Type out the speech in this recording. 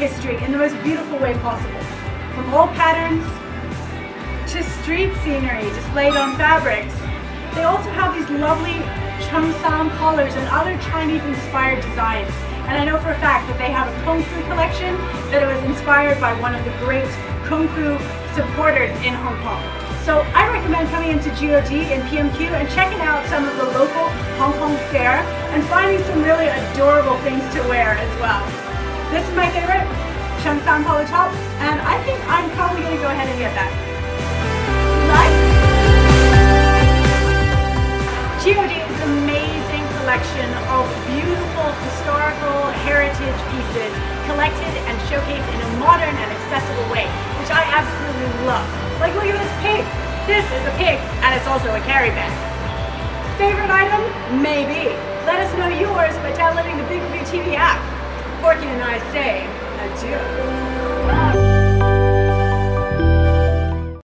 history in the most beautiful way possible. From all patterns to street scenery displayed on fabrics. They also have these lovely Cheongsam collars and other Chinese-inspired designs. And I know for a fact that they have a Kung Fu collection that was inspired by one of the great Kung Fu supporters in Hong Kong. So I recommend coming into G.O.D. and PMQ and checking out some of the local Hong Kong fare and finding some really adorable things to wear as well. This is my favorite, Cheongsam collar top, and I think I'm probably going to go ahead and get that. G.O.D. is an amazing collection of beautiful historical heritage pieces collected and showcased in a modern and accessible way, which I absolutely love. Like, look at this pig. This is a pig, and it's also a carry bag. Favorite item? Maybe. Let us know yours by downloading the Big Blue TV app. Porky and I say adieu.